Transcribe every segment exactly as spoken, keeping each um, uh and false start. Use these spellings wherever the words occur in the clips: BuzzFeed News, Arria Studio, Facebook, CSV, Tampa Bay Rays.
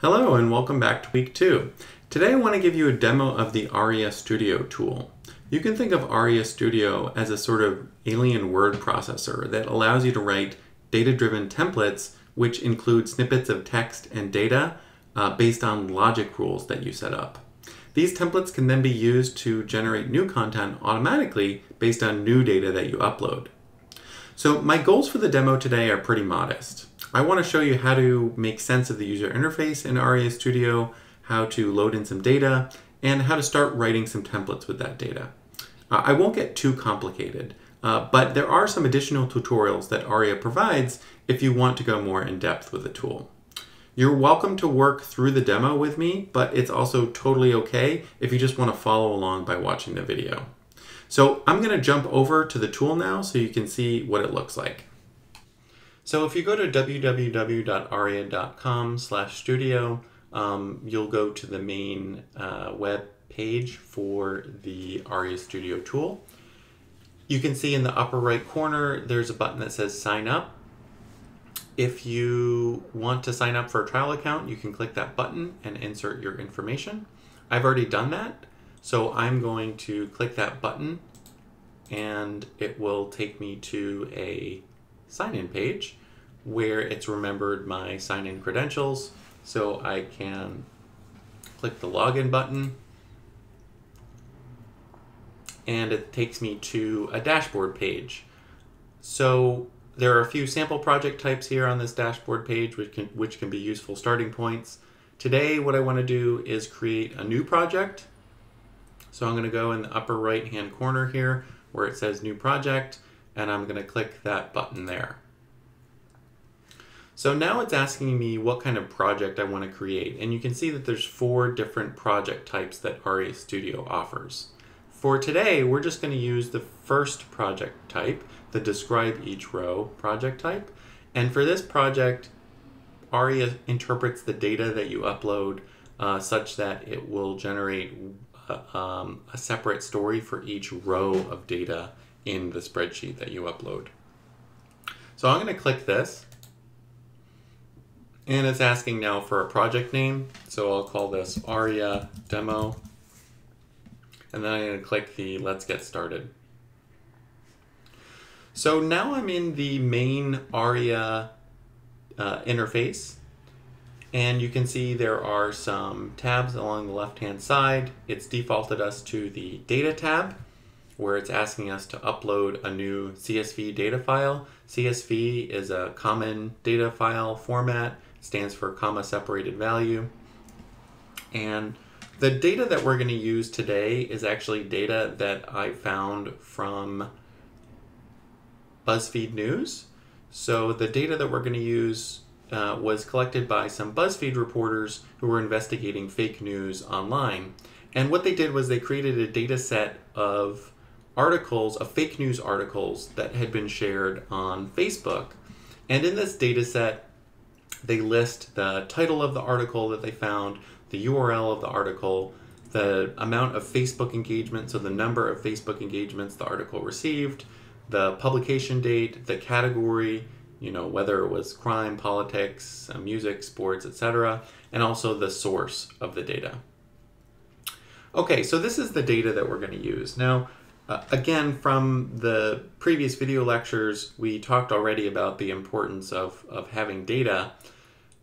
Hello and welcome back to week two. Today I want to give you a demo of the Arria Studio tool. You can think of Arria Studio as a sort of alien word processor that allows you to write data-driven templates which include snippets of text and data uh, based on logic rules that you set up. These templates can then be used to generate new content automatically based on new data that you upload. So my goals for the demo today are pretty modest. I want to show you how to make sense of the user interface in Arria Studio, how to load in some data, and how to start writing some templates with that data. Uh, I won't get too complicated, uh, but there are some additional tutorials that Arria provides if you want to go more in depth with the tool. You're welcome to work through the demo with me, but it's also totally okay if you just want to follow along by watching the video. So I'm going to jump over to the tool now so you can see what it looks like. So if you go to w w w dot arria dot com slash studio, um, you'll go to the main uh, web page for the Arria Studio tool. You can see in the upper right corner, there's a button that says sign up. If you want to sign up for a trial account, you can click that button and insert your information. I've already done that, so I'm going to click that button and it will take me to a sign-in page where it's remembered my sign-in credentials, so I can click the login button and it takes me to a dashboard page. So there are a few sample project types here on this dashboard page which can, which can be useful starting points. Today what I want to do is create a new project, so I'm going to go in the upper right hand corner here where it says new project, and I'm going to click that button there. So now it's asking me what kind of project I want to create, and you can see that there's four different project types that Arria Studio offers. For today, we're just going to use the first project type, the describe each row project type, and for this project, Arria interprets the data that you upload uh, such that it will generate uh, um, a separate story for each row of data in the spreadsheet that you upload. So I'm going to click this, and it's asking now for a project name. So I'll call this Arria Demo, and then I'm going to click the Let's Get Started. So now I'm in the main Arria uh, interface, and you can see there are some tabs along the left-hand side. It's defaulted us to the Data tab, where it's asking us to upload a new C S V data file. C S V is a common data file format, stands for comma separated value. And the data that we're gonna use today is actually data that I found from BuzzFeed News. So the data that we're gonna use uh, was collected by some BuzzFeed reporters who were investigating fake news online. And what they did was they created a data set of articles, of fake news articles that had been shared on Facebook. And in this data set, they list the title of the article that they found, the U R L of the article, the amount of Facebook engagement, so the number of Facebook engagements the article received, the publication date, the category, you know, whether it was crime, politics, music, sports, et cetera, and also the source of the data. Okay, so this is the data that we're going to use. Now, Uh, again, from the previous video lectures, we talked already about the importance of, of having data.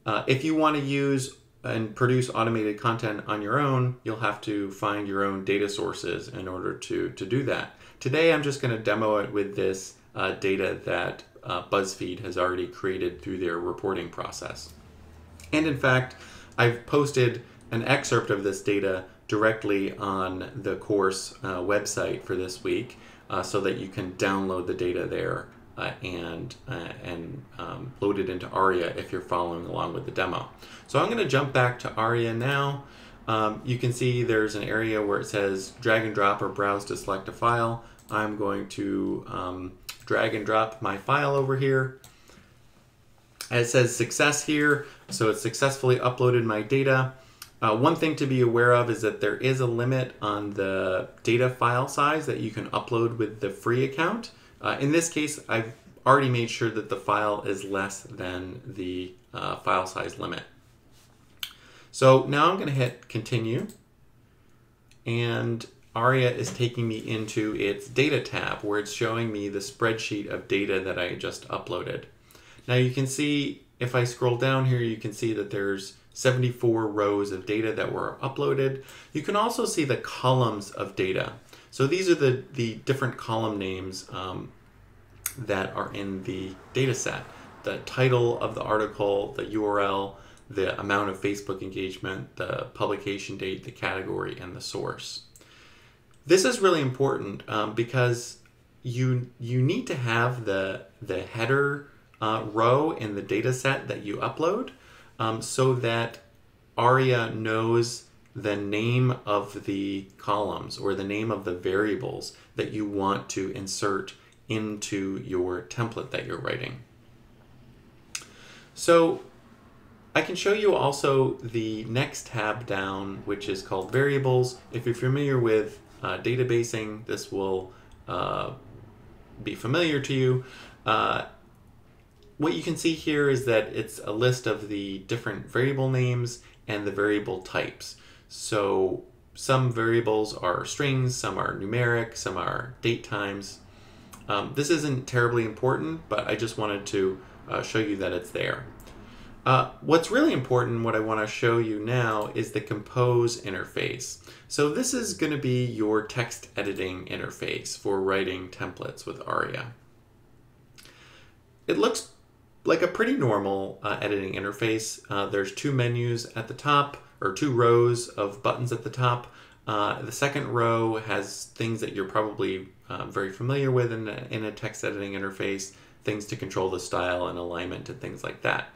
Uh, if you want to use and produce automated content on your own, you'll have to find your own data sources in order to, to do that. Today, I'm just going to demo it with this uh, data that uh, BuzzFeed has already created through their reporting process. And in fact, I've posted an excerpt of this data directly on the course uh, website for this week, uh, so that you can download the data there uh, and, uh, and um, load it into Arria if you're following along with the demo. So I'm going to jump back to Arria now. Um, you can see there's an area where it says drag and drop or browse to select a file. I'm going to um, drag and drop my file over here. And it says success here, so it's successfully uploaded my data. Uh, one thing to be aware of is that there is a limit on the data file size that you can upload with the free account. Uh, in this case, I've already made sure that the file is less than the uh, file size limit. So now I'm going to hit continue, and Arria is taking me into its data tab where it's showing me the spreadsheet of data that I just uploaded. Now you can see, if I scroll down here, you can see that there's seventy-four rows of data that were uploaded. You can also see the columns of data. So these are the, the different column names um, that are in the data set. The title of the article, the U R L, the amount of Facebook engagement, the publication date, the category, and the source. This is really important um, because you, you need to have the, the header uh, row in the data set that you upload. Um, so that Arria knows the name of the columns or the name of the variables that you want to insert into your template that you're writing. So I can show you also the next tab down, which is called variables. If you're familiar with uh, databasing, this will uh, be familiar to you. Uh, What you can see here is that it's a list of the different variable names and the variable types. So some variables are strings, some are numeric, some are date times. Um, this isn't terribly important, but I just wanted to uh, show you that it's there. Uh, what's really important, what I want to show you now, is the compose interface. So this is going to be your text editing interface for writing templates with Arria. It looks like a pretty normal uh, editing interface. Uh, there's two menus at the top, or two rows of buttons at the top. Uh, the second row has things that you're probably uh, very familiar with in a, in a text editing interface, things to control the style and alignment and things like that.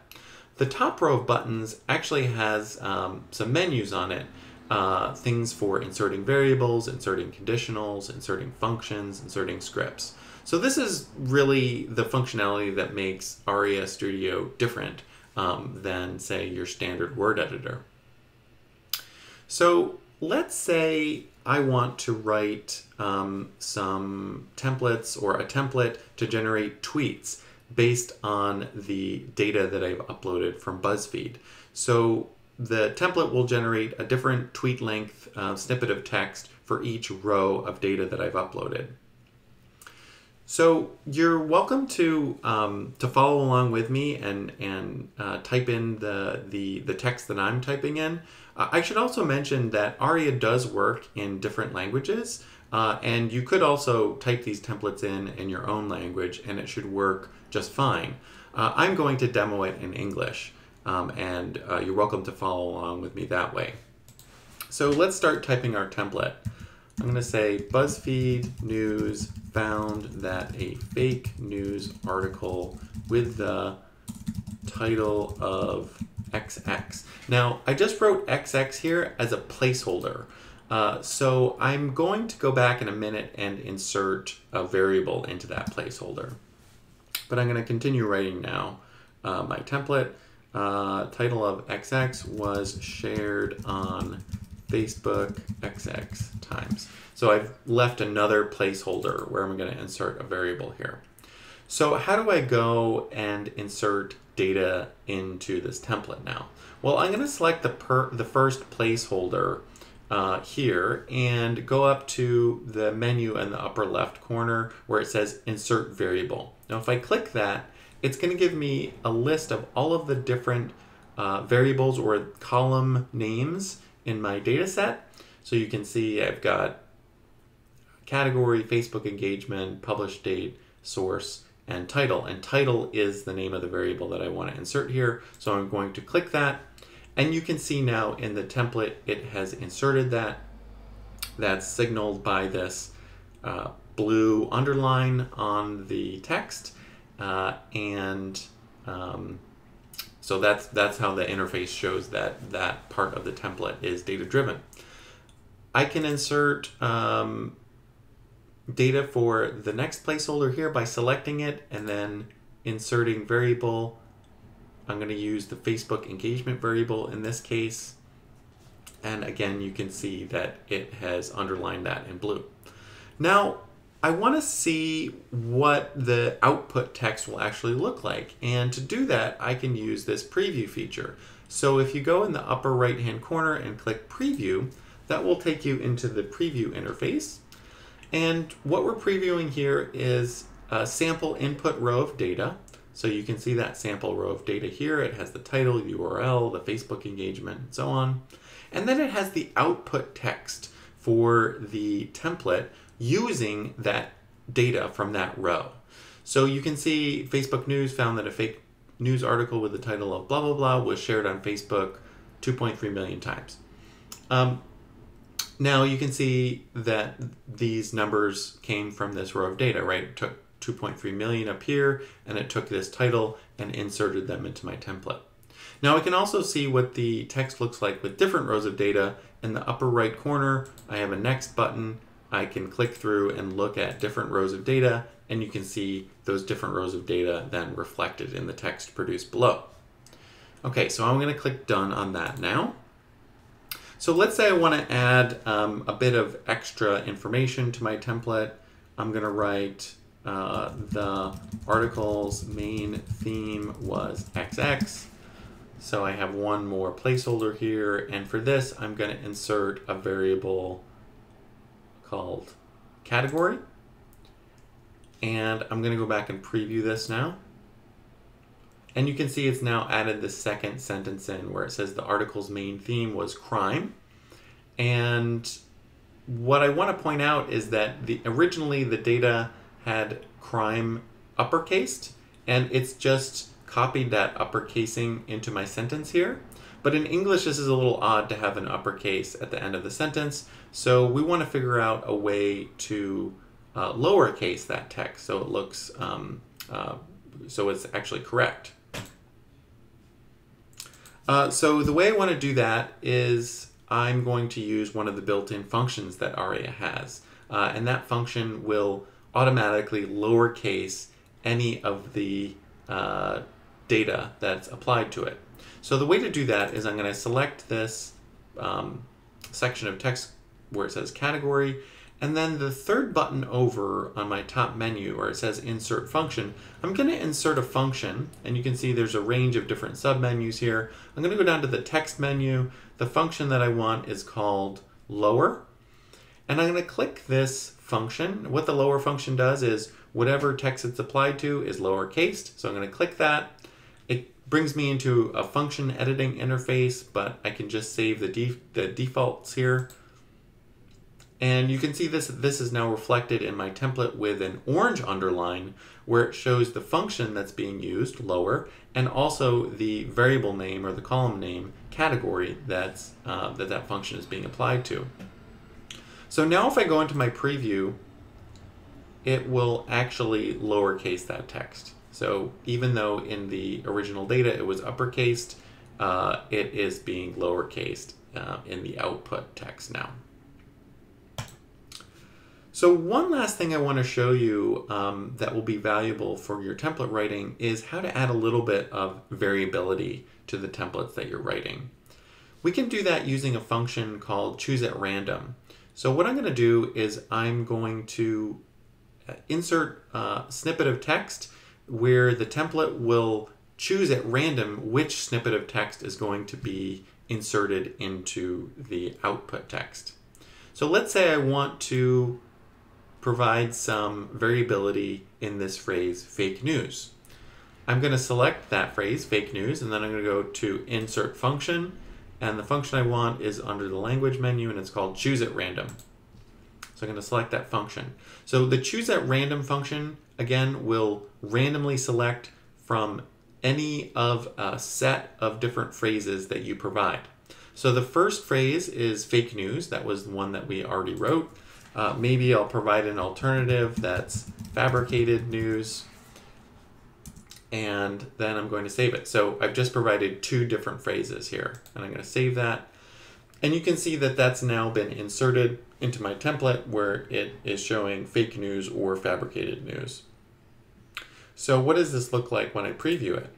The top row of buttons actually has um, some menus on it, uh, things for inserting variables, inserting conditionals, inserting functions, inserting scripts. So this is really the functionality that makes Arria Studio different um, than, say, your standard Word editor. So let's say I want to write um, some templates or a template to generate tweets based on the data that I've uploaded from BuzzFeed. So the template will generate a different tweet length uh, snippet of text for each row of data that I've uploaded. So you're welcome to um, to follow along with me and and uh, type in the, the the text that I'm typing in. Uh, I should also mention that Arria does work in different languages, uh, and you could also type these templates in in your own language, and it should work just fine. Uh, I'm going to demo it in English, um, and uh, you're welcome to follow along with me that way. So let's start typing our template. I'm going to say BuzzFeed News found that a fake news article with the title of X X. Now, I just wrote X X here as a placeholder. Uh, so I'm going to go back in a minute and insert a variable into that placeholder. But I'm going to continue writing now. Uh, my template uh, title of X X was shared on Facebook X X times. So I've left another placeholder where I'm going to insert a variable here. So how do I go and insert data into this template now? Well, I'm going to select the, per, the first placeholder uh, here and go up to the menu in the upper left corner where it says Insert Variable. Now, if I click that, it's going to give me a list of all of the different uh, variables or column names in my data set. So you can see I've got category, Facebook engagement, published date, source, and title. And title is the name of the variable that I want to insert here. So I'm going to click that. And you can see now in the template, it has inserted that. That's signaled by this uh, blue underline on the text. Uh, and um, So that's that's how the interface shows that that part of the template is data-driven. I can insert um, data for the next placeholder here by selecting it and then inserting variable. I'm going to use the Facebook engagement variable in this case. And again, you can see that it has underlined that in blue. Now, I want to see what the output text will actually look like. And to do that, I can use this preview feature. So if you go in the upper right hand corner and click preview, that will take you into the preview interface. And what we're previewing here is a sample input row of data. So you can see that sample row of data here. It has the title, U R L, the Facebook engagement, and so on. And then it has the output text for the template using that data from that row. So you can see Facebook News found that a fake news article with the title of blah, blah, blah was shared on Facebook two point three million times. Um, now you can see that these numbers came from this row of data, right? It took two point three million up here, and it took this title and inserted them into my template. Now I can also see what the text looks like with different rows of data. In the upper right corner, I have a next button. I can click through and look at different rows of data, and you can see those different rows of data then reflected in the text produced below. Okay, so I'm going to click done on that now. So let's say I want to add um, a bit of extra information to my template. I'm going to write uh, the article's main theme was X X. So I have one more placeholder here, and for this I'm going to insert a variable called category, and I'm going to go back and preview this now, and you can see it's now added the second sentence in where it says the article's main theme was crime. And what I want to point out is that the originally the data had crime uppercased, and it's just copied that uppercasing into my sentence here. But in English, this is a little odd to have an uppercase at the end of the sentence. So we want to figure out a way to uh, lowercase that text so it looks, um, uh, so it's actually correct. Uh, so the way I want to do that is I'm going to use one of the built-in functions that Arria has. Uh, and that function will automatically lowercase any of the uh, data that's applied to it. So the way to do that is I'm going to select this um, section of text where it says category, and then the third button over on my top menu where it says insert function, I'm going to insert a function, and you can see there's a range of different submenus here. I'm going to go down to the text menu. The function that I want is called lower, and I'm going to click this function. What the lower function does is whatever text it's applied to is lowercased, so I'm going to click that. It brings me into a function editing interface, but I can just save the, def the defaults here. And you can see this, this is now reflected in my template with an orange underline where it shows the function that's being used, lower, and also the variable name or the column name category that's, uh, that that function is being applied to. So now if I go into my preview, it will actually lowercase that text. So even though in the original data it was uppercased, uh, it is being lowercased uh, in the output text now. So one last thing I want to show you um, that will be valuable for your template writing is how to add a little bit of variability to the templates that you're writing. We can do that using a function called choose at random. So what I'm going to do is I'm going to insert a snippet of text where the template will choose at random which snippet of text is going to be inserted into the output text. So let's say I want to provide some variability in this phrase, fake news. I'm going to select that phrase, fake news, and then I'm going to go to insert function, and the function I want is under the language menu, and it's called choose at random. So I'm going to select that function. So the choose at random function, again, will randomly select from any of a set of different phrases that you provide. So the first phrase is fake news. That was the one that we already wrote. Uh, maybe I'll provide an alternative that's fabricated news. And then I'm going to save it. So I've just provided two different phrases here. And I'm going to save that. And you can see that that's now been inserted into my template where it is showing fake news or fabricated news. So what does this look like when I preview it?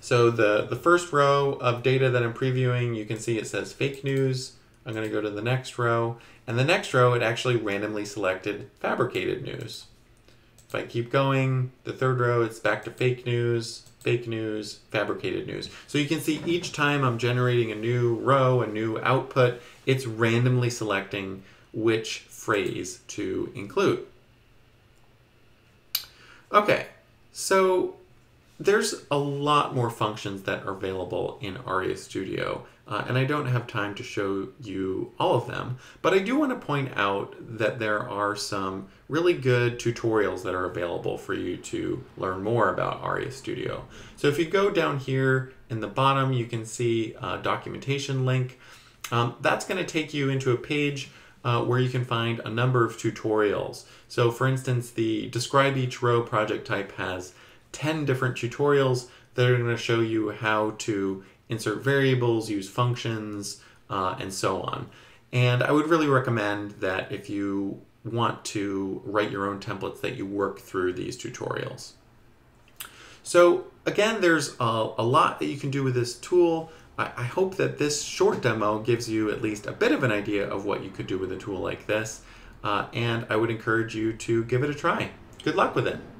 So the, the first row of data that I'm previewing, you can see it says fake news. I'm going to go to the next row, and the next row it actually randomly selected fabricated news. If I keep going, the third row, it's back to fake news, fake news, fabricated news. So you can see each time I'm generating a new row, a new output, it's randomly selecting which phrase to include. Okay, so there's a lot more functions that are available in Arria Studio, uh, and I don't have time to show you all of them, but I do want to point out that there are some really good tutorials that are available for you to learn more about Arria Studio. So if you go down here in the bottom, you can see a documentation link. Um, that's going to take you into a page Uh, where you can find a number of tutorials. So for instance, the Describe Each Row project type has ten different tutorials that are going to show you how to insert variables, use functions, uh, and so on. And I would really recommend that if you want to write your own templates, that you work through these tutorials. So again, there's a, a lot that you can do with this tool. I hope that this short demo gives you at least a bit of an idea of what you could do with a tool like this, uh, and I would encourage you to give it a try. Good luck with it.